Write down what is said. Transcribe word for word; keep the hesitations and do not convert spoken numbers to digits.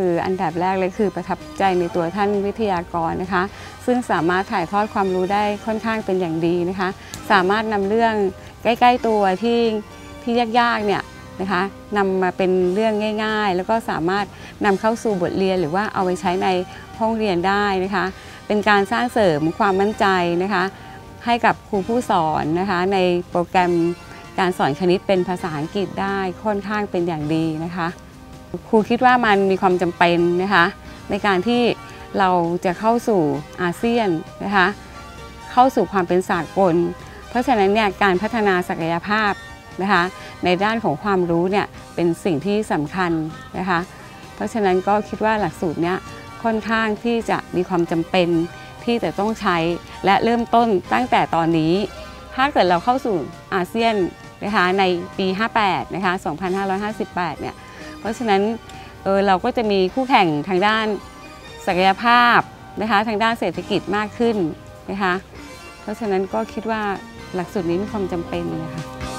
คืออันดับแรกเลยคือประทับใจในตัวท่านวิทยากรนะคะซึ่งสามารถถ่ายทอดความรู้ได้ค่อนข้างเป็นอย่างดีนะคะสามารถนำเรื่องใกล้ๆตัวที่ที่ยากๆเนี่ยนะคะนำมาเป็นเรื่องง่ายๆแล้วก็สามารถนำเข้าสู่บทเรียนหรือว่าเอาไปใช้ในห้องเรียนได้นะคะเป็นการสร้างเสริมความมั่นใจนะคะให้กับครูผู้สอนนะคะในโปรแกรมการสอนคณิตเป็นภาษาอังกฤษได้ค่อนข้างเป็นอย่างดีนะคะครูคิดว่ามันมีความจำเป็นนะคะในการที่เราจะเข้าสู่อาเซียนนะคะเข้าสู่ความเป็นสากลเพราะฉะนั้นเนี่ยการพัฒนาศักยภาพนะคะในด้านของความรู้เนี่ยเป็นสิ่งที่สำคัญนะคะเพราะฉะนั้นก็คิดว่าหลักสูตรเนี้ยค่อนข้างที่จะมีความจำเป็นที่จะต้องใช้และเริ่มต้นตั้งแต่ตอนนี้ถ้าเกิดเราเข้าสู่อาเซียนนะคะในปีห้าแปดนะคะสองพันห้าร้อยห้าสิบแปดเนี่ยเพราะฉะนั้น เ, เราก็จะมีคู่แข่งทางด้านศักยภาพนะคะทางด้านเศรษฐกิจมากขึ้นนะคะเพราะฉะนั้นก็คิดว่าหลักสูตรนี้มีความจำเป็นนะคะ